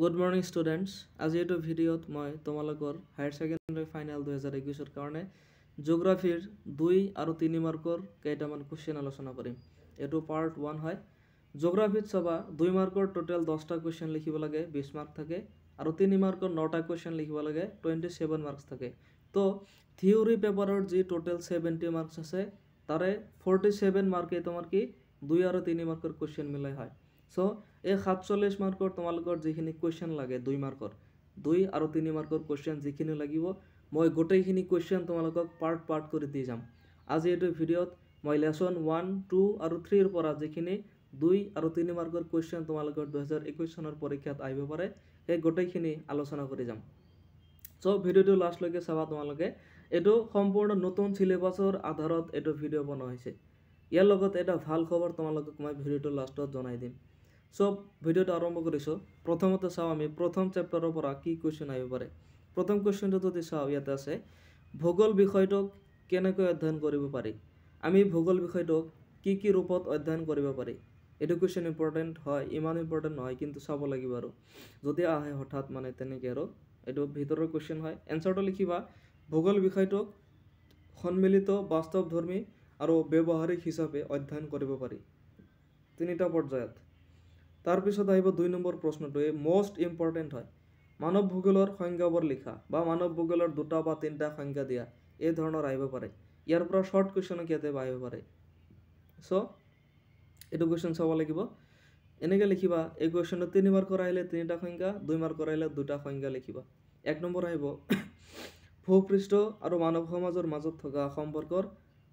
Good morning students आज ये video मैं तुम लोग हायर सेकेंडरी फाइनल 2021 कारण जियोग्राफी 2 और 3 मार्कर कईटामान क्वेश्चन आलोचना करें। यू पार्ट वन है जियोग्राफी सबा 2 मार्कर टोटल 10टा क्वेश्चन लिखिब लगे 20 मार्क थके और 3 मार्कर 9टा क्वेश्चन लिखिब लगे 27 मार्क्स थके। तो थियोरी पेपर जी टोटल 70 मार्क्स आसे तारे 47 मार्के तुम कि 2 और 3 मार्कर क्वेश्चन मिले है। सो ये 47 मार्कर तुम्हारे जीखिनि क्वेश्चन लगे 2 मार्कर 2 और 3 मार्कर क्वेश्चन जीखिनि लगे मैं गोटेखिनि क्वेश्चन तुम्हारे पार्ट कर दी जाम। आज ये भिडियो मैं लेसन 1, 2 और 3 पर जीखिनि 2 और 3 मार्कर क्वेश्चन तुम्हारे 2021 सनर परीक्षा आइब पारे ये गोटेखिनि आलोचना कर जाम। सो भिडिओ लास्ट लगे चाबा तुम्हारे यू सम्पूर्ण नतुन सिलेबासर आधार यू भिडिओ बनवा इार एट भल खबर तुमको मैं भिडिओ लास्ट जाना दीम। सो भिडिओ आरम्भ कर प्रथम चाँव प्रथम चैप्टारों पर कि क्वेश्चन आए पे प्रथम क्वेश्चन जो चाँव इते आसे भूगोल विषयट के अध्ययन कर आम भूगोल विषयट कि रूप अध्ययन कर यू क्वेश्चन इम्पर्टेन्ट है इमान इम्पर्टेन्ट ना कि चाह लगे और जो आए हठात मानने तैने यू भर क्वेश्चन है एन्सार तो लिखा भूगोल विषयट सम्मिलित वास्तवधर्मी और व्यवहारिक हिसाब से अध्ययन कर पारि 3टा पर्याय। तार पिছত आइब 2 नम्बर प्रश्नटो मोस्ट इम्पर्टेन्ट है मानव भूगोलर संज्ञावर लिखा मानव भूगोलर 2 बा 3टा संज्ञा दिया ये धरणर आइब पारे यार शॉर्ट क्वेश्चन इते आइब पारे। सो यू क्वेश्चन चाब लगे एनेके लिखा ये क्वेश्चन 3 मार्कर आइले 3टा संज्ञा 2 मार्कर आइले 2टा संज्ञा लिखा। 1 नम्बर आइब भूपृष्ठ और मानव समाजर मजत थका सम्पर्कर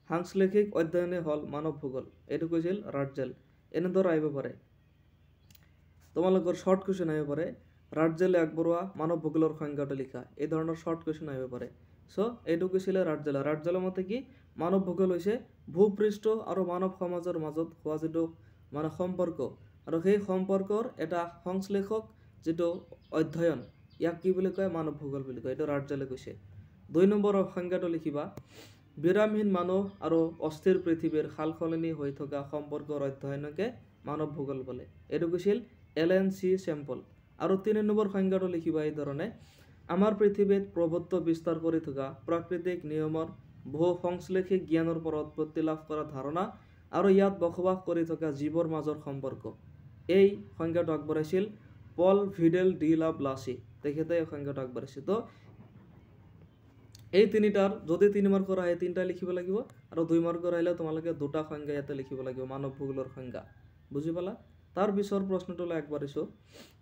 सांश्लेषिक अध्ययने हल मानव भूगोल यू कैसे राटजेल एनेदर आइब पारे तुम शॉर्ट क्वेश्चन आइब पारे राटजेले आगबा मानव भूगोलर संज्ञा लिखा यह धरण शॉर्ट क्वेश्चन आइब पारे। सो यू कैसे राटजेल राटजेल मत कि मानव भूगोल से भूपृष्ठ और मानव समाजर मजत हुआ जी मान सम्पर्क और সেই সম্পৰ্কৰ এটা সংশ্লেষক যেটো অধ্যয়ন ইয়াক কি বুলি কয় মানৱ ভূগোল বুলি কয়। এটা ৰাজ্যলে কৈছে 2 নম্বৰৰ সংজ্ঞাটো লিখিবা বিৰামহীন মানৱ আৰু অস্থিৰ পৃথিৱীৰ খালখলনি হৈ থকা সম্পৰ্কৰ অধ্যয়নকে মানৱ ভূগোল বলে এটো কৈছিল এলএনসি স্যাম্পল। আৰু 3 নম্বৰ সংজ্ঞাটো লিখিবা এই ধৰণে আমাৰ পৃথিৱীত প্ৰবত্ত বিস্তাৰ কৰি থকা প্ৰাকৃতিক নিয়মৰ বহু সংশ্লেষিক জ্ঞানৰ পৰা উৎপত্তি লাভ কৰা ধাৰণা আৰু ইয়াত বসবাস কৰি থকা জীৱৰ মাজৰ সম্পৰ্ক এই সংজ্ঞাটো আগবঢ়াইছিল পল ভিডেল ডি লা ব্লাসি তেখেতে এই সংজ্ঞাটো আগবঢ়াইছে। তো এই 3টাৰ যদি 3 মাৰ্কৰ আহে 3টা লিখিব লাগিব আৰু 2 মাৰ্কৰ আহিলে তোমালোকে 2টা সংজ্ঞা ইয়াতে লিখিব লাগিব মানৱ ভূগোলৰ সংজ্ঞা বুজি পালা। তাৰ পিছৰ প্ৰশ্নটোলৈ আগবঢ়াইছো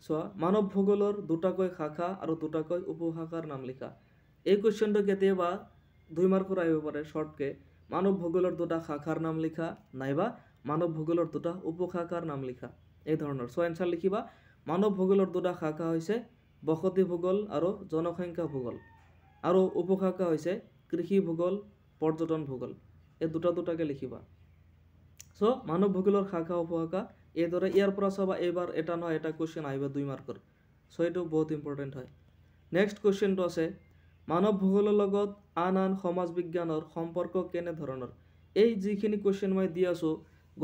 চোৱা মানৱ ভূগোলৰ 2টাকৈ শাখা আৰু 2টাকৈ উপশাখাৰ নাম লিখা। এই কোৱেশ্চনটো কেতিয়াবা 2 মাৰ্কৰ আহিব পাৰে শৰ্টকে মানৱ ভূগোলৰ 2টা শাখাৰ নাম লিখা নাইবা মানৱ ভূগোলৰ 2টা উপশাখাৰ নাম লিখা এই ধৰণৰ। সো এনসার লিখিবা মানৱ ভূগোলৰ 2টা শাখা হৈছে বসতি ভূগোল আৰু জনসংখ্যা ভূগোল আৰু উপশাখা হৈছে কৃষি ভূগোল পৰ্যটন ভূগোল এই দুটাকে লিখিবা। সো মানৱ ভূগোলৰ শাখা উপশাখা এই দৰে ইয়াৰ পৰা সবা এবাৰ এটা ন এটা কোশ্চেন আইবা 2 মাৰ্কৰ। সো এটো বহুত ইম্পৰ্টেন্ট হয়। নেক্সট কোশ্চেনটো আছে মানৱ ভূগোলৰ লগত আন সমাজ বিজ্ঞানৰ সম্পৰ্ক কেনে ধৰণৰ। এই যিখিনি কোশ্চেন মই দি আছো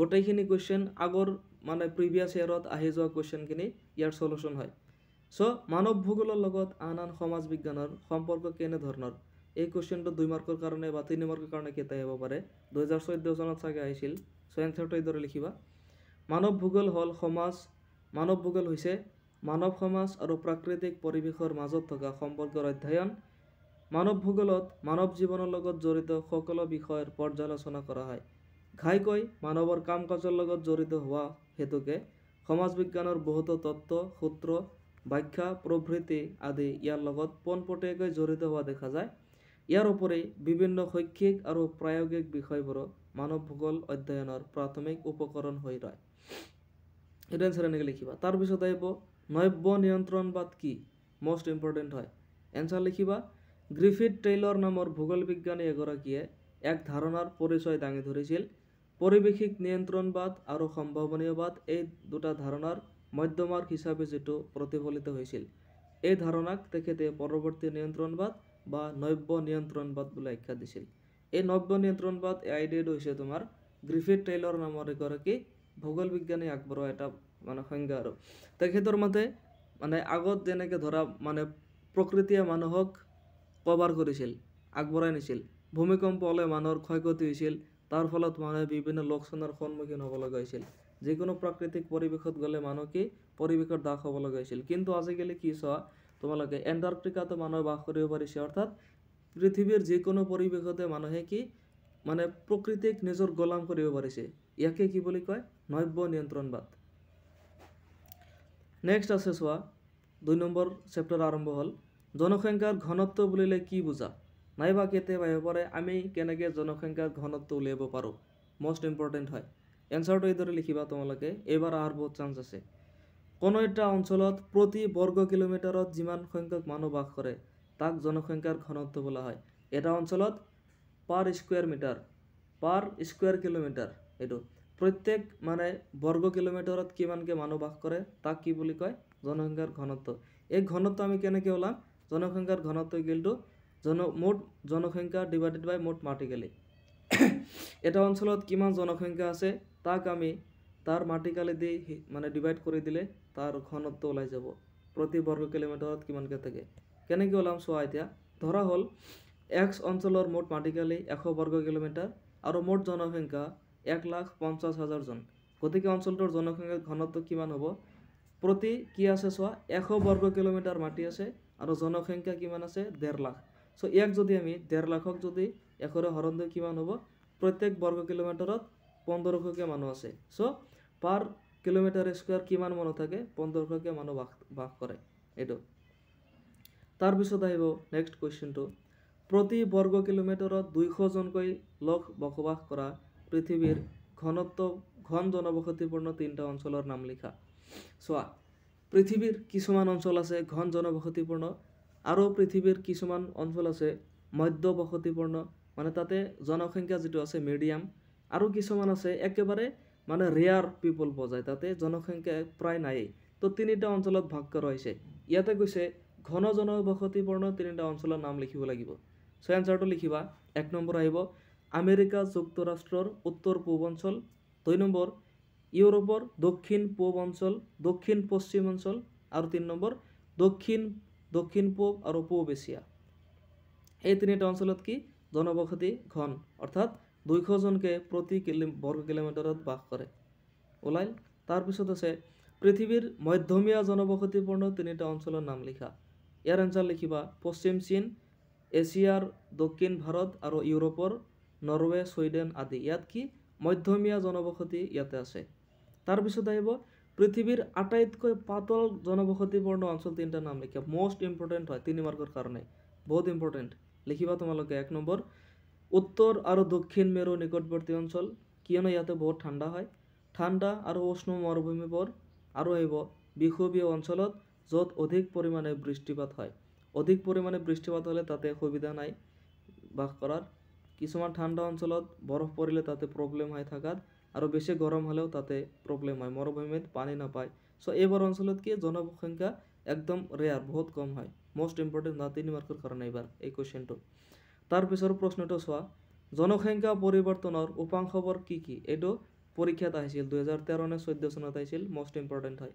গোটেইখিনি কোশ্চেন আগৰ माने प्रिभियास इयरत आहि जोवा क्वेश्चनखिनि यार सल्यूशन है। सो मानव भूगोलर लगत आन समाज विज्ञानर सम्पर्क केने धरणर ये क्वेश्चन तो 2 मार्कर कारणे बा 3 मार्कर कारणे केते आइब पारे 2014 सनत सागे आइसिल। सो एन्सारटो इदरे लिखिबा मानव भूगोल हल समाज मानव भूगोल होइसे मानव समाज और प्राकृतिक परिवेशर मजत थका सम्पर्कर अध्ययन मानव भूगोलत मानव जीवनर लगत जड़ित सकलो विषयर पर्यालोचना करा हय घाईक मानवर काम काजर जड़ित हुआ हेतुके समाज विज्ञानर बहुत तत्व सूत्र व्याख्या प्रभृति आदि यार पोनपटिया जड़ित हुआ देखा जाए। यार उपरि विभिन्न शैक्षिक और प्रायोगिक विषयबरो मानव भूगोल अध्ययनर प्राथमिक उपकरण हो रहा है एन्सार एनेके लिखा। तार पिছত आइब नव्य नियंत्रणवाद कि मोस्ट इम्पर्टेन्ट है एन्सार लिखा ग्रिफिथ टेलर नामर भूगोल विज्ञानी एगराकीये एक धारणार परिचय दांगी धरिছিল परिवेशिक नियंत्रणवाद और सम्भावनीयवाद এই দুটা ধারণার মধ্যমার্গ হিসাবে যেটো প্রতিফলিত হয়েছিল এই ধারণাক তেখেতে পরবর্তী নিয়ন্ত্ৰণবাদ বা নব্য নিয়ন্ত্ৰণবাদ বলে আখ্যা দিছিল। এই নব্য নিয়ন্ত্ৰণবাদ এই আইডিয়াটো হৈছে তোমাৰ গ্রিফিথ টেইলৰ নামৰ এগৰাকী ভূগোল বিজ্ঞানী আগবঢ়োৱা এটা মানে সংজ্ঞা। আৰু তেখেতৰ মতে माने आगत जेनेके धरा माने प्रकृतिये मानुहक कभार करिछिल आगबराय निछिल भूमिकम्प हले मानुहर क्षयक्षति होइछिल तार फलत मानुहे विभिन्न लोकसानर सम्मुखीन हब लगा होइछिल जिकोनो प्राकृतिक परिवेशत गले मानुह कि परिवेशर दाग हब लगा होइछिल किन्तु आजिकाली कि होइछे तोमालोके एंटार्कटिकाते मानुहे बास करिब पारिछे अर्थात पृथिबीर जिकोनो परिवेशते मानुहे कि माने प्रकृतिक निजर गोलाम करिब पारिछे इयाके कि बोली कय नैब्य नियंत्रणवाद। नेक्स्ट आछे चुआ 2 नम्बर चैप्टर आरम्भ हल जनसंख्यार घनत्व बुलिले कि बुझा नाइबा केतेबा एबारे आमी केनेके जनसंख्यार घनत्व उलियाब पारो मोस्ट इम्पर्टेन्ट हय एन्सारटो एदरे लिखिबा तोमालोके एबार आर बहुत चान्स आछे कोनो एटा अंचलत प्रति वर्ग किलोमीटरत जिमान संख्यक मानुह बास करे ताक जनसंख्यार घनत्व बोला हय एटा अंचलत पर स्क्वायर मीटर पर स्क्वायर किलोमीटर एटो प्रत्येक माने वर्ग किलोमीटरत किमानके मानुह बास करे ताक कि बुली कय जनसंख्यार घनत्व। एक घनत्व आमी केनेके ओलाम जनसंख्यार घनत्व इक्वल टू मोट जनसंख्या डिवाइडेड बाय मोट माटिकाली एटा अंचलत किमान जनसंख्या आछे ताक आमी तार माटिकाली दि माने डिवाइड करि दिले तार घनत्व ओलाई যাব प्रति वर्ग किलोमीटरत किमानके থাকে केनेके ओलाम চোৱা এতিয়া ধৰা হল एक्स अंचलर मोट माटिकाली 100 वर्ग किलोमीटर और मोट जनसंख्या 1,50,000 जन गति के अंचलटर जनसंख्यार घनत्व किमान हब प्रति कि आछे चोआ 100 वर्ग किलोमीटर माटी आछे और जनसंख्या किमान आछे 1.5 लाख सो एक जदि आमी 1.5 लाखक जदि 1 हरण दिई किमान हब प्रत्येक वर्ग किलोमीटरत 1500 मानुह आछे सो पर किलोमीटर स्क्वायर किमान मानुह थाके 1500 मानुह बास करे एटो। तार पिছত आइब नेक्स्ट क्वेश्चनटो प्रति वर्ग किलोमीटरत 200 जनकै लोक बसबास करा पृथिवीर घनत्व घन जनबसतिपूर्ण 3टा अंचलर नाम लिखा चोआ पृथिवीर किसुमान अंचल आछे घन जनबसतिपूर्ण और पृथिवीर किसुमान अंचल आछे मध्य बसतिपूर्ण माने ताते जनसंख्या जेटु आछे मिडियाम और किसुमान आछे एकेबारे माने रेयर पिपल पावा जाय ताते जनसंख्या प्राय नाइ तो 3टा अंचलत भाग करा होइछे इयाते কৈছে घन जनबसतिपूर्ण 3टा अंचलर नाम लिखिब लागिब सो आन्सारটো लिखिबा 1 नम्बर आइब अमेरिका जुक्तराष्ट्रर उत्तर पूर्वांचल 2 नम्बर यूरोपर दक्षिण पूर्वांचल दक्षिण पश्चिमांचल और 3 नम्बर दक्षिण दक्षिण पूर्व और पूर्व एशिया ये 3टा अंचलत कि जनबसति घन अर्थात 200 जनके प्रति वर्ग किलोमीटर बास करे ओलाइल। तार पिছত आछे पृथिवीर मध्यमिया जनबसतिपूर्ण 3टा अंचलर नाम लिखा यार आन्सार लिखिबा पश्चिम चीन एशियार दक्षिण भारत और यूरोपर नरवे सुईडेन आदि यात कि मध्यमिया जनबसति इते आछे। तार पिছত आइब पृथिवीर आटाइतकै पातल जनबसतिपूर्ण अंचल 3टा नाम लिखा मोस्ट इम्पर्टेन्ट हय 3 मार्कर कारणे बहुत इम्पर्टेन्ट लिखिबा तोमालोके 1 नम्बर उत्तर और दक्षिण मेरु निकटवर्ती अंचल कियनो इते बहुत ठंडा हय ठंडा और उष्ण मरुभूमि पर और आइब विषुबीय अंचलत जत अधिक परिमाणे बृष्टिपात हय अधिक परिमाणे बृष्टिपात हले ताते सुविधा नाइ बास करार किसुमान ठंडा अंचलत बरफ पड़े ताते प्रब्लेम है थाकात और बेसि गरम हलेओ ताते प्रब्लेम है मरुभूमित पानी ना पाए सो एबार अंचलत कि जनसंख्या एकदम रेयर बहुत कम है मोस्ट इम्पर्टेन्ट ना 3 मार्कर कारण एबार ये क्वेश्चन तो। तार पिछर प्रश्न चुआ जनसंख्या परिवर्तनर उपांशबर कि परीक्षात आइसिल 2013 ने 14 सनत आइसिल मोस्ट इम्पर्टेन्ट है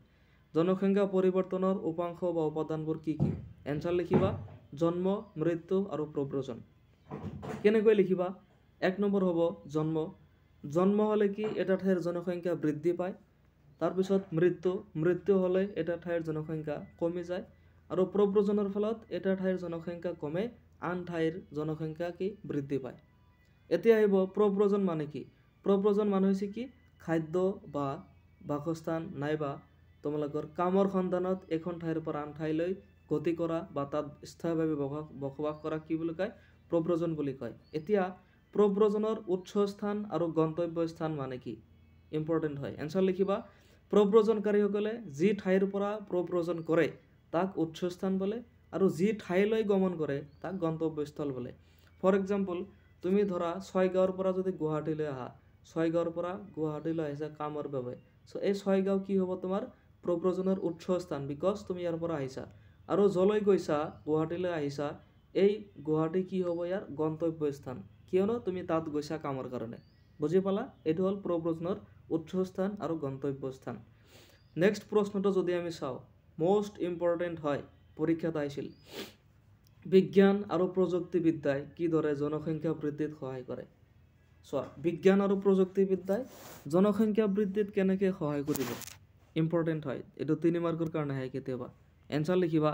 जनसंख्या परिवर्तनर उपांश उपादानबोर कि एन्सार लिखिबा जन्म मृत्यु और प्रव्रजन केनेকৈ लिखिबा 1 नम्बर हब जन्म जन्म हले कि एटा ठाइर जनसंख्या बृद्धि पाय तार पिছত मृत्यु मृत्यु हले एटा ठाइर जनसंख्या कमी जाय और प्रव्रजनर फलत एटा ठाइर जनसंख्या कमे आन ठाइर जनसंख्या कि बृद्धि पाय। एति आइब प्रव्रजन माने कि प्रव्रजन माने हइছে कि खाद्य बा বাসস্থান নাইবা তোমালোকৰ কামৰ সন্ধানত এখন ঠাইৰ পৰা আন ঠাইলৈ গতি কৰা বা তাত স্থায়ীভাৱে বসবাস কৰা কি বুলি কয় प्रव्रजन बुली कय। एतिया प्रव्रजनर उत्स स्थान और गंतव्य स्थान माने कि इम्पर्टेन्ट हय एन्सार लिखिबा प्रव्रजनकारीসকলে जी ठाइर পৰা प्रव्रजन करे ताक उत्स स्थान बोले और जी ठाइलै गमन करे ताक गंतव्यस्थल बोले। फर एक्जाम्पल तुमी धरा छयगाँवर পৰা যদি गुवाहाटीলৈ আহা छयगाँवर পৰা गुवाहाटीলৈ আহিছা কামৰ বাবে সো এই ছয়গাঁও কি হ'ব তোমাৰ प्रव्रजनर उत्स स्थान বিকজ তুমি ইয়াৰ পৰা আহিছা আৰু জলৈ গৈছা গুৱাহাটীলৈ আহিছা এই गुवाहाटी कि हब यार गंतव्य स्थान क्यों तुम तक गैसा कमर कारण बुझी पाला यू हल प्रव्रजनर उत्स स्थान और गंतव्य स्थान। नेक्स्ट प्रश्न तो जो चाओ मोस्ट इम्पर्टेन्ट है परीक्षात आइसिल विज्ञान और प्रजुक्तिविद्याय कि जनसंख्या बृद्धित सहाय करे। सो विज्ञान और प्रजुक्तिविद्याय जनसंख्या बृद्धित केनेके सहाय करिब इम्पर्टेन्ट है। एटो 3 मार्कर कारण है केतेबा एन्सार लिखिबा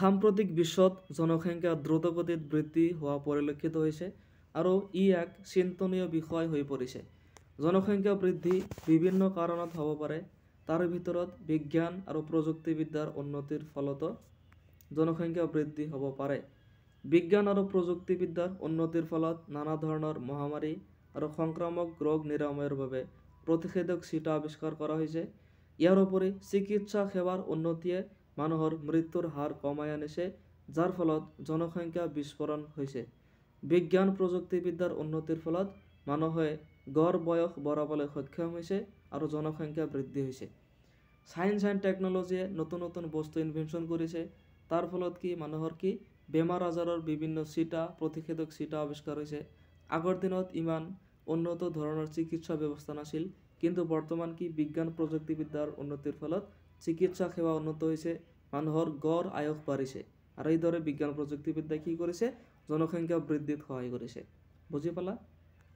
साम्प्रतिक विश्वत जनसंख्या द्रुत गतित बृद्धि हुआ परिलक्षित होइसे और इ एक चिंतनीय विषय हो परिसे। जनसंख्या बृद्धि विभिन्न कारणत हब पारे, तार भितरत विज्ञान और प्रजुक्तिविद्यार उन्नतिर फलत जनसंख्या बृद्धि हब पारे। विज्ञान और प्रजुक्तिविद्यार उन्नतिर फलत नाना धरनेर महामारी और संक्रामक रोग निरामयर भावे प्रतिषेधक छिटा आविष्कार करा होइसे। यार उपरि चिकित्सा सेवार उन्नतिये मानुहर मृत्युर हार कमाय आनिसे, जार फलत जनसंख्या विस्फोरण होइसे। विज्ञान प्रजुक्तिविद्यार उन्नतिर फलत मानुहे गड़ बयस बढ़ाबोले सक्षम होइसे और जनसंख्या बृद्धि होइसे। साइंस एंड टेक्नोलॉजीये नतुन नतुन बस्तु इनभेनशन करिसे, तार फलत कि मानुहर कि बेमार आजारर विभिन्न छिटा प्रतिषेधक छिटा आविष्कार होइसे। आगर दिनत इमान उन्नत धरनेर चिकित्सा व्यवस्था नासिल, किन्तु बर्तमान कि विज्ञान प्रजुक्तिविद्यार उन्नतिर फलत चिकित्सा सेवा उन्नत होइसे, मानुहर गड़ आयुष बाढ़िसे और यदि विज्ञान प्रजुक्तिविद्या कि करिसे जनसंख्या बृद्धित सहाय करिसे। बुझी पाला?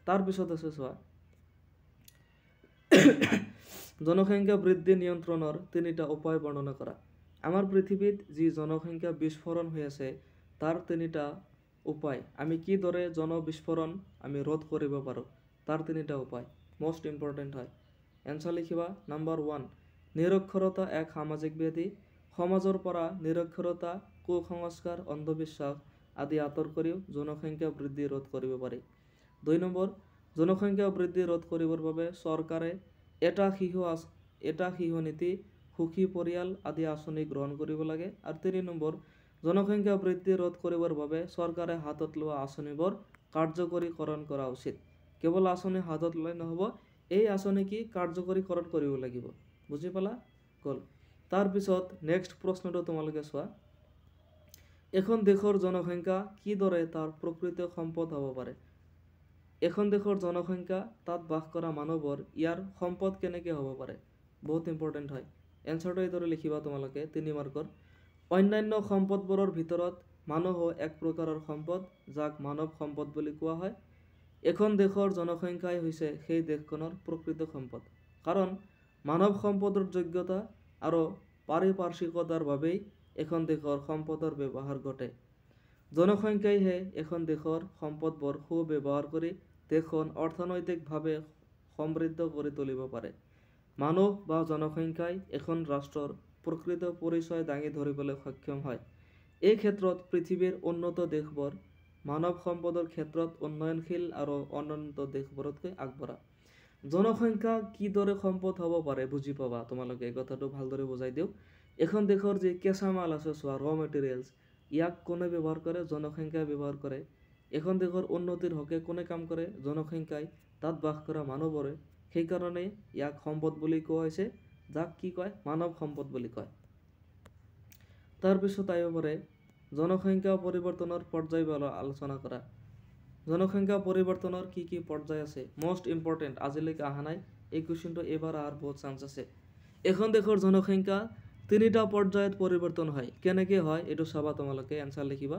तार पिछत आछे चोवा जनसंख्या बृद्धि नियंत्रणर 3टा उपाय बर्णना करा। आमार पृथिवीत जी जनसंख्या विस्फोरण होय आछे तार 3टा उपाय आमी कि दरे जन विस्फोरण आमी रोध करिब पारो, तार 3टा उपाय मोस्ट इम्पर्टेन्ट है। एन्सार लिखिबा नम्बर 1 निरक्षरता एक सामाजिक व्याधि। समाजर परा निरक्षरता कुसंस्कार अंधविश्वास आदि आतर करिओ जनसंख्या बृद्धि रोध करिब पारि। 2 नम्बर जनसंख्या बृद्धि रोध करिबर বাবে सरकारे এটা শিশু নীতি সুখী পৰিয়াল আদি আঁচনি গ্ৰহণ কৰিব লাগে। আৰু 3 নম্বৰ জনসংখ্যা বৃদ্ধি ৰোধ কৰিবৰ বাবে চৰকাৰে হাতত লোৱা আঁচনিবোৰ কাৰ্যকৰীকৰণ কৰা উচিত। কেৱল আঁচনি হাতত লৈ নহব, এই আঁচনি কি কাৰ্যকৰীকৰণ কৰিব লাগিব। বুজি পালা গল? তাৰ পিছত নেক্সট প্ৰশ্নটো তোমালোকে চোৱা, এখন দেশৰ জনসংখ্যা কি দৰে তাৰ প্ৰকৃত সম্পদ হ'ব পাৰে। এখন দেশৰ জনসংখ্যা তাত বাস কৰা মানুহৰ ইয়াৰ সম্পদ কেনেকৈ হ'ব পাৰে, বহুত ইম্পৰ্টেণ্ট হয়। एन्सारटा एइदरे लिखिबा तोमालोके 3 मार्कर अन्यान्य सम्पदबोरोर भितरत मानव एक प्रकारेर सम्पद जाक मानव सम्पद बुली कोवा हय। एखन देशर जनसंख्याई होइसे सेइ देशखनर प्रकृत सम्पद, कारण मानव सम्पदर योग्यता और पारिपार्श्विकतार बाबेई एखन देशर सम्पदर व्यवहार घटे। जनसंख्याईहे एखन देशर सम्पदबोर सुव्यवहार करि देशखन अर्थनैतिकभावे समृद्ध करि तुलिब पारे। मानव बा जनसंख्याई एखन राष्ट्रर प्रकृत परिचय दांगी धरिबोले सक्षम है। एक क्षेत्रत पृथिवीर उन्नत देशबर मानव सम्पदर क्षेत्रत उन्नयनशील और अनुन्नत देशबरतके आगबरा। जनसंख्या कि दरे सम्पद हब पारे बुझी पाबा तोमालोके, एई कथाटो भालदरे बुझाई दिउ। एखन देशर जे केंचा माल आछे सोवा र मेटेरियल्स याक कोने व्यवहार करे, जनसंख्या व्यवहार करे। एखन देशर उन्नतिर हके कोने काम करे, जनसंख्याई तात बास কৰা मानवरे, সেই কারণে ইয়াক সম্পদ বুলি কোৱা হৈছে, যাক কি কয় মানৱ সম্পদ বুলি কয়। তাৰ পিছত আইব পাৰে জনসংখ্যা পৰিৱৰ্তনৰ পৰ্যায় বল আলোচনা কৰা। জনসংখ্যা পৰিৱৰ্তনৰ কি কি পৰ্যায় আছে, মোষ্ট ইম্পৰ্টেণ্ট আজিলৈকে আহা নাই, এই কোৱেশ্চনটো এবাৰ আৰু বহুত চান্স আছে। এখন দেশৰ জনসংখ্যা 3টা পৰ্যায়ত পৰিৱৰ্তন হয়, কেনেকৈ হয় এটো চাবা তোমালোকে। এনসার লিখিবা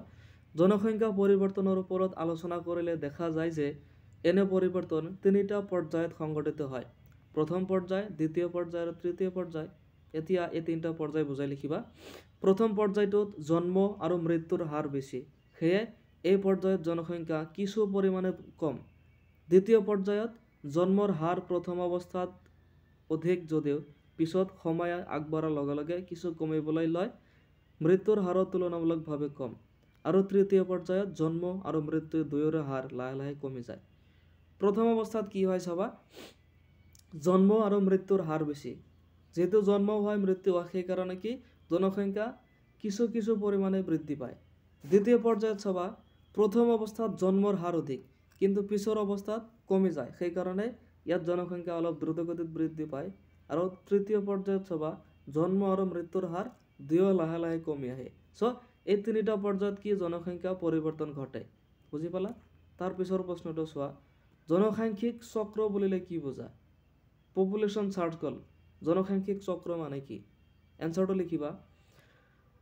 জনসংখ্যা পৰিৱৰ্তনৰ ওপৰত আলোচনা কৰিলে দেখা যায় যে एने परिवर्तन 3टा पर्यायत संघटित है, प्रथम पर्याय, द्वितीय पर्याय और तृतीय पर्याय। एतिया ए 3टा पर्याय बुझाई लिखिबा। प्रथम पर्यायत जन्म और मृत्युर हार बेसि, सेये ए पर्यायत जनसंख्या किछु परिमाणे कम। द्वितीय पर्यायत जन्मर हार प्रथम अवस्थात अधिक जदिओ पिछत समय आगबारार लगे लगे किछु कमिबोलै लय, मृत्युर हार तुलनामूलकभावे कम। और तृतीय पर्यायत जन्म और मृत्यु दुयोर हार लाहे लाहे कमि जाय। प्रथम अवस्थात कि है चाबा जन्म और मृत्युर हार बेसि, जेहेतु जन्म है मृत्यु है सेई कारणे कि जनसंख्या किछु किछु परिमाणे बृद्धि पाय। द्वितीय पर्यायत चाबा प्रथम अवस्थात जन्मर हार अधिक किन्तु पिछर अवस्थात कमि जाय, सेई कारणे इयात जनसंख्या अलप द्रुत गतित बृद्धि पाय। और तृतीय पर्यायत चाबा जन्म और मृत्युर हार दुयो लाहे लाहे कमि आए। सो एई 3टा पर्यायत कि जनसंख्या परिवर्तन घटे। बुझी पाला? तार पिछर प्रश्नटा चोवा जनसांख्यिक चक्र बुझा। पपुलेशन सार्कल जनसांख्यिक चक्र माने कि एन्सारटो लिखिबा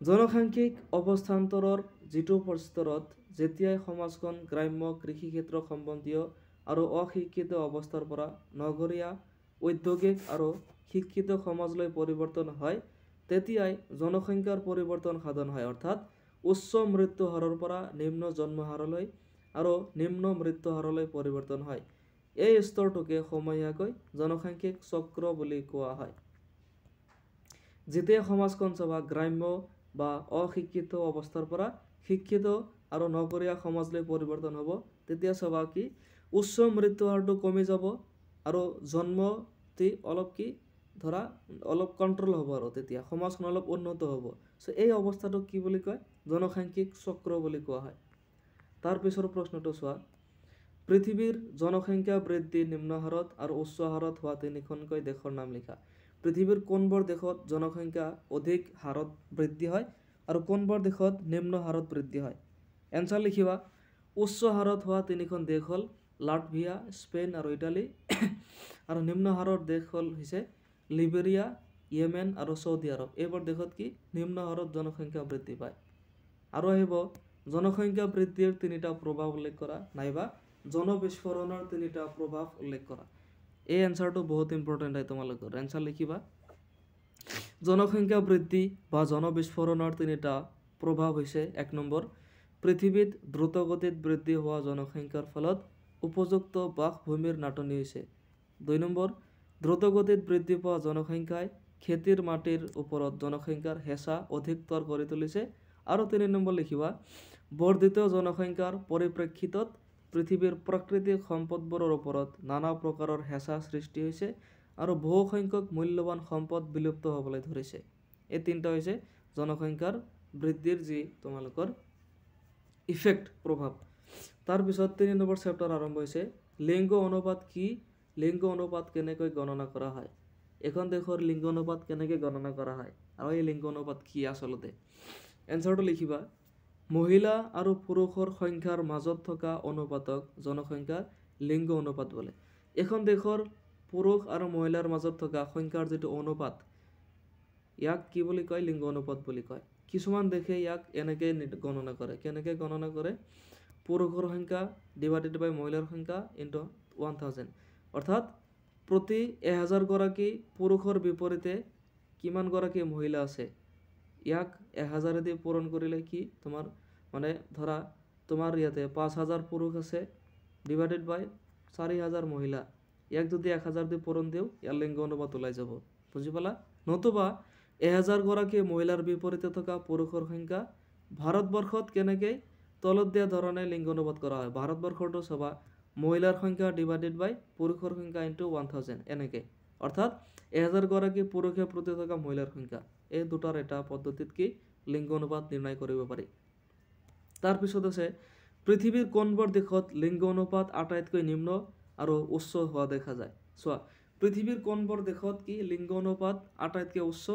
जनसांख्यिक अवस्थान्तरर जिटो परस्तरत जेतियाय समाजखन ग्राम्य कृषि क्षेत्र सम्बन्धीय आरो अशिक्षित अवस्थार परा नगरिया औद्योगिक आरो शिक्षित समाजलै परिवर्तन हय तेतियाय जनसंख्यार परिवर्तन साधन हय अर्थात उच्च मृत्युहारर परा निम्न जन्महारलै आरो निम्न मृत्युहारलै परिवर्तन हय। এই स्तरटके समयियाकै जनसांख्यिक चक्र बोली कोवा हय। जेतिया समाजखन सभा ग्राम्य बा अशिक्षित अवस्थार परा शिक्षित आरो नगरिया समाजलै परिवर्तन हबो तेतिया सभा कि उच्च मृत्युहारटो कमी जाबो आरो जन्मति अलप कि धरा अलप कन्ट्रोल हबो आरो तेतिया समाजखन अलप उन्नत हबो। सो এই अवस्थाटो कि बोली कय जनसांख्यिक चक्र बोली कोवा हय। तार पिछर प्रश्नटो चोवा पृथिवीर जनसंख्या बृद्धि निम्न हारत और उच्च हारत हुआ तीनिखनक देशर नाम लिखा। पृथिवीर कोनबर देशत जनसंख्या अधिक हारत बृद्धि है और कोनबर देशत निम्न हारत बृद्धि है। एन्सार लिखिबा उच्च हारत हुआ तीनिखन देश हल लाटभिया स्पेन और इटाली और निम्न हारत देश हल लिबेरिया येमेन और सऊदी आरब। एबार देशत कि निम्न हारत जनसंख्या बृद्धि पाए और आहिब जनसंख्या बृद्धिर तीनिटा प्रभाव उल्लेख करा नाइबा जन विस्फोरणर तीनिटा प्रभाव उल्लेख करा। ये एन्सार तो बहुत इम्पर्टेन्ट है तुम्हारे एन्सार लिखिबा जनसंख्या बृद्धि बा जन विस्फोरणर तीनिटा प्रभाव है। एक नम्बर पृथिवीत द्रुतगतित बृद्धि हुआ जनसंख्यार फलत उपयुक्त बासभूमिर नाटनी। दुई नम्बर द्रुतगतित बृद्धि पा जनसंख्या खेतीर माटिर ऊपर जनसंख्यार हेचा अधिकतर कर तुलिसे। और तीन नम्बर लिखिबा वर्धित जनसंख्यार परिप्रेक्षितत पृथिवीर प्राकृतिक सम्पदबोर ऊपर नाना प्रकारों हेचा सृष्टि हुई और बहुसंख्यक मूल्यवान सम्पद विलुप्त हबले धरिसे। ये तीनटा हुई जनसंख्यार बृद्धिर जी तुम्हालोकर इफेक्ट प्रभाव। तार पिछत तीन नम्बर चैप्टार आरम्भ हुई लिंग अनुपात कि लिंग अनुपात केनेकै गणना करा हय एखन देशर लिंग अनुपात केनेकै गणना करा हय और ये लिंग अनुपात कि आसलते एन्सारटो लिखिबा महिला और पुरुषर संख्यार मजत थका अनुपातक जनसंख्यार लिंग अनुपात बोले। एखन देशर पुरुष और महिलार मजत थका संख्यार जी अनुपात याक कि बोली कय लिंग अनुपात बोली कय। किछुमान देशे याक एनेके गणना करे केनेके गणना करे पुरुषर संख्या डिवाइडेड बाय महिलार संख्या इनटू 1000 अर्थात प्रति 1000 गराकी पुरुषर विपरीते किमान गराकी महिला आछे याक 1000 पूरण करिले कि तुमार माने धरा तुमार इयाते 5000 पुरुष आछे डिवाइडेड बाय 4000 महिला याक जदि 1000 पूरण दिओ यार लिंग अनुपात ओलाई जाबो बुझि पाला। नतुबा 1000 गराकी महिलार विपरीते थका पुरुषर संख्या भारतवर्षत केनेके तलत दिया धरणे लिंग अनुपात करा हय। भारतवर्षतो सभा महिलार संख्या डिवाइडेड बाय पुरुषर संख्या इनटू 1000 एनेके अर्थात 1000 गराकी पुरुषे प्रति थका महिलार संख्या এই দুটার এটা পদ্ধতিত কি লিঙ্গ অনুপাত নির্ণয় কৰিব পাৰি। তার পিছত আছে পৃথিৱীৰ কোনবৰ দেশত লিঙ্গ অনুপাত আটাইতকৈ নিম্ন আৰু উচ্চ হোৱা দেখা যায়। চোৱা পৃথিৱীৰ কোনবৰ দেশত কি লিঙ্গ অনুপাত আটাইতকৈ উচ্চ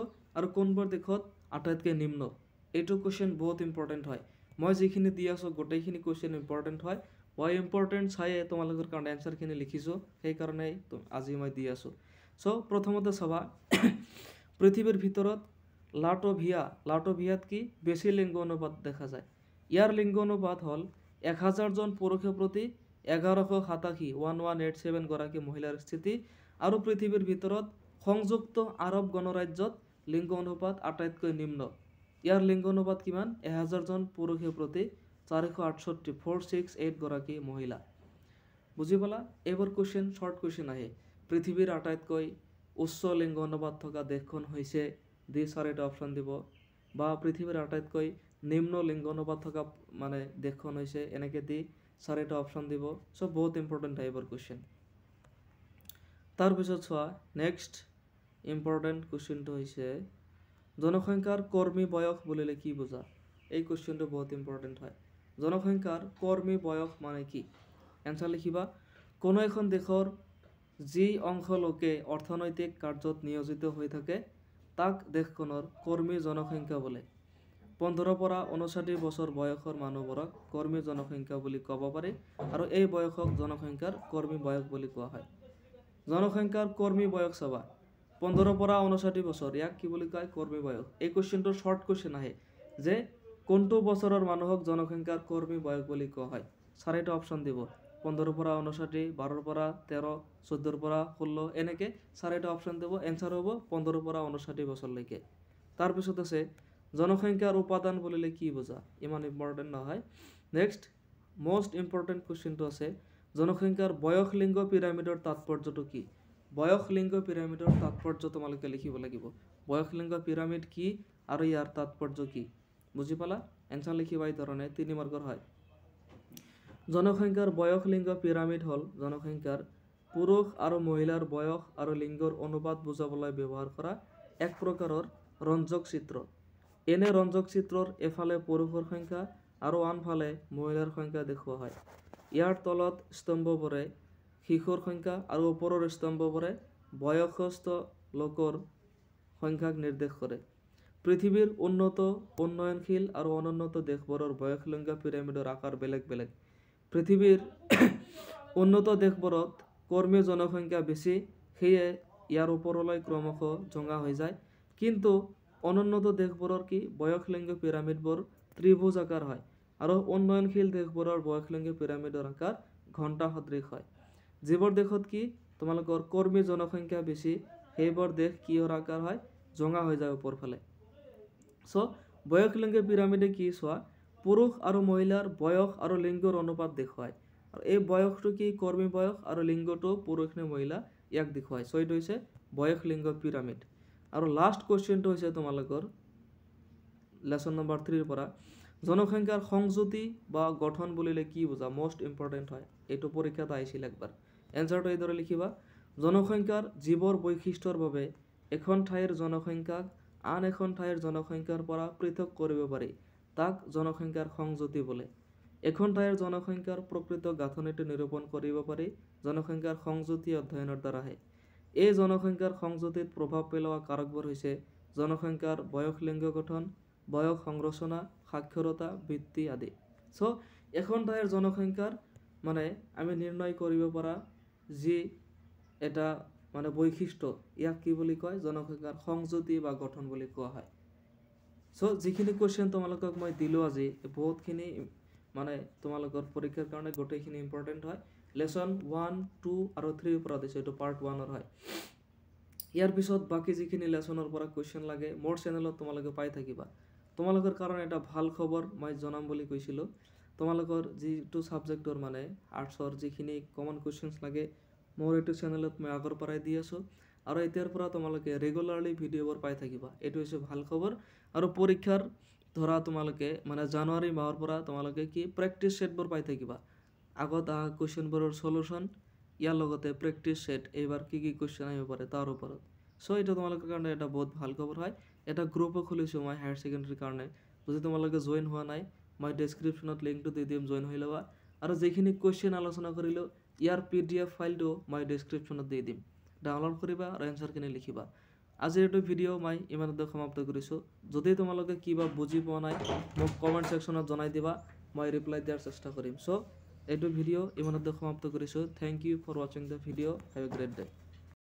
আৰু কোনবৰ দেশত আটাইতকৈ নিম্ন। এইটো কোৱেশ্চন বহুত ইম্পৰ্টেন্ট হয়। মই যিখিনি দি আছো গোটেইখিনি কোৱেশ্চন ইম্পৰ্টেন্ট হয়। মই ইম্পৰ্টেন্ট চাইয়ে তোমালোকৰ কাৰণে এনসারখিনি লিখিছো সেইকাৰণে আজি মই দি আছো। সো প্ৰথমতে চাবা পৃথিৱীৰ ভিতৰত लाटोभियात कि बेसी लिंग अनुपात देखा जाए। यार लिंग अनुपात हल 1000 जन पुरुष प्रति 1187 1187 गराकी महिलार स्थिति और पृथिवीर भितरत संयुक्त आरब गणराज्यत लिंग अनुपात आटाइतक निम्न। यार लिंग अनुपात किमान 1000 जन पुरुष प्रति 468 468 गराकी महिला बुझी पाला। एबार क्वेश्चन शॉर्ट क्वेश्चन आए पृथिवीर आटाइतक उच्च लिंग अनुपात थका देशखन होइसे दि चारिटा अपशन দিব বা পৃথিৱীৰ আটাইতকৈ নিম্ন লিংগ অনুপাত থকা মানে দেখোন হৈছে এনেকে দি চাৰিটা অপশন দিব। সো বহুত ইম্পৰ্টেন্ট টাইপৰ কোৱেশ্চন। তাৰ পিছত চোৱা নেক্সট ইম্পৰ্টেন্ট কোৱেশ্চনটো হৈছে জনসংখ্যাৰ কৰ্মী বয়স বুলিলে কি বুজা। এই কোৱেশ্চনটো বহুত ইম্পৰ্টেন্ট হয়। জনসংখ্যাৰ কৰ্মী বয়স মানে কি এনসার লিখিবা কোনো এখন দেশৰ যি অংশ লোকে অৰ্থনৈতিক কাৰ্যত নিয়োজিত হৈ থাকে ताक देशखनर कर्मी जनसंख्या बोले। 15 परा 59 बछर बयसर मानुहबरक कर्मी जनसंख्या बोली कब पारे और यह बयसक जनसंख्यार कर्मी बयस बोली कोवा हय। जनसंख्यार कर्मी बयस सभा 15 परा 59 बसर याक कि बोली कय कर्मी बयस। क्वेश्चन तो शॉर्ट क्वेश्चन आहे जे कोणतो बसरर मानुहक जनसंख्यार कर्मी बयस बोली क हय। सारेटा ऑप्शन देब 15 परा 59, 12 परा 13, 14 परा 16 এনেকে সারেটা অপশন দেব। অ্যানসার হবো 15 পরা 59 বছর লেখে। তারপর আছে জনসংখ্যার উপাদান বলিলে কি বোঝা, ইমান ইম্পর্টেন্ট না হয়। নেক্সট মোস্ট ইম্পর্টেন্ট কোশ্চেনটো আছে জনসংখ্যার বয়স লিঙ্গ পিরামিডৰ তাৎপৰ্যটো কি। বয়স লিঙ্গ পিরামিডৰ তাৎপৰ্য তোমালোকে লিখিব লাগিব। বয়স লিঙ্গ পিরামিড কি আর ইয়াৰ তাৎপৰ্য কি, বুঝি পালা? অ্যানসার লিখিবা এই ধৰণে 3 মার্কৰ হয়। जनसंख्यार बयस लिंग पिरामिड हल जनसंख्यार पुरुष और महिलार बयस और लिंगर अनुपात बुझाबले व्यवहार करा एक प्रकारेर रंजक चित्र। एने रंजक चित्रर एफाले पुरुषर संख्या और आनफाले महिलार संख्या देखुआ हय। यार तलत स्तम्भबरे शिशुर संख्या और ओपरर स्तम्भबरे बयस्क लोकर संख्याक निर्देश करे। पृथिवीर उन्नत उन्नयनशील और अनुन्नत देशबरर बयस लिंग पिरामिडर आकार बेलेग बेलेग। पृथिवीर उन्नत देशबरत कर्मी जनसंख्या बेसि सेये यार ओपरलै क्रमश जंगा हो जाए, किन्तु अनुन्नत देशबरर कि बयस लिंग पिरामिडबर त्रिभुज आकार हय और उन्नयनशील देशबरर बयस लिंग पिरामिडर आकार घंटा सदृश हय। जेबर देशत कि तोमालोकर कर्मी जनसंख्या बेसि सेइबर देश किहर आकार हय जंगा हो जाए ओपर फाले। सो बयस लिंग पिरामिडे कि चोआ पुरुष और महिलार बयस और लिंगर अनुपात देखुआय और ये बयसटो कि कर्मी बयस और लिंगटो पुरुष ने महिला याक देखुआय। सो एटो होइसे बयस लिंग पिरामिड। और लास्ट क्वेश्चन तो होइसे तोमालोकर लेसन नम्बर 3 परा जनसंख्यार संजुति बा गठन बोलिले कि बुझा, मोस्ट इम्पर्टेन्ट हय। एटो परीक्षात आइसिल एकबार। आन्सारटो एदरे लिखिबा जनसंख्यार जीवर वैशिष्ट्यर भावे एखन ठाइर जनसंख्याक आन एखन ठाइर जनसंख्यार परा पृथक करिब पारि ताक जनसंख्यार संजुति बोले। एखन ठाइर जनसंख्यार प्रकृत गाँथनीटो निरूपण करिब पारि जनसंख्यार संजुति अध्ययनर द्वाराहे। ए जनसंख्यार संजुतित प्रभाव पेलोवा कारकबर होइसे जनसंख्यार बयस लिंग गठन, बयस संरचना, साक्षरता, बृत्ति आदि। सो एखन ठाइर जनसंख्यार माने आमी निर्णय करिब पारा जी एटा माने वैशिष्ट्य याक कि बोली कय जनसंख्यार संजुति बा गठन बोली कोৱা হয়। सो जिखिनि क्वेश्चन तोमालोकक मैं दिलो आजि बहुतखिनि माने तोमालोकर परीक्षार कारणे गोटेखिनि इम्पर्टेन्ट हय। लेसन 1, 2 और 3 उपरा दिसे एटो पार्ट 1 हय। यार पिছত बाकी जिखिनि लेसनर परा क्वेश्चन लागे मोर चैनेলত तोमालोके पाइ থাকিবা। तोमालोकर कारणे एटा ভাল खबर मैं जनाम বুলি কৈছিলো। तोमालोकर जिटो सबजेक्टर माने आर्ट्सर जिखिनि कमन क्वेश्चनस लागे मोर एटो चैनेলত मैं आगर पराय দি আছো और एटार पर तोमालोके रेगुलारली भिडिओ पाइ थाकिबा। एटो होइसे भाल खबर। और परीक्षार धरा तोमालोके माने जानुआरी माहर पर तोमालोके कि प्रैक्टिस सेटबोर पाइ थाकिबा। आगत आ क्वेश्चनबोरर सल्यूशन यार लगते प्रैक्टिस सेट एबार कि क्वेश्चन आइब पारे तार ऊपर। सो एटा तोमालोकर कारणे एटा बहुत भाल खबर हय। एटा ग्रुपो खुलिছো মই हायर सेकेंडरी कारणे। जदि तोमालोके जॉइन हुआ नाइ मैं डेस्क्रिप्शनत लिंकटो दि दिम, जॉइन हई लबा। और जेखिनि क्वेश्चन आलोचना करिलो यार पीडीएफ फाइलटो मैं डेस्क्रिप्शनत दि दिम, डाउनलोड करिबा और एन्सारखिनि लिखिबा। आजिर एटो भिडिओ मैं इमानते समाप्त करिছোঁ। जदि तोमालोके किबा बुझि पोৱা নাই মোক कमेन्ट सेक्शনত जनाই দিবা, মই ৰিপ্লাই দিয়াৰ চেষ্টা কৰিম। সো এটো ভিডিও ইমানতে সমাপ্ত কৰিছোঁ। Thank you for watching the video. Have a great day.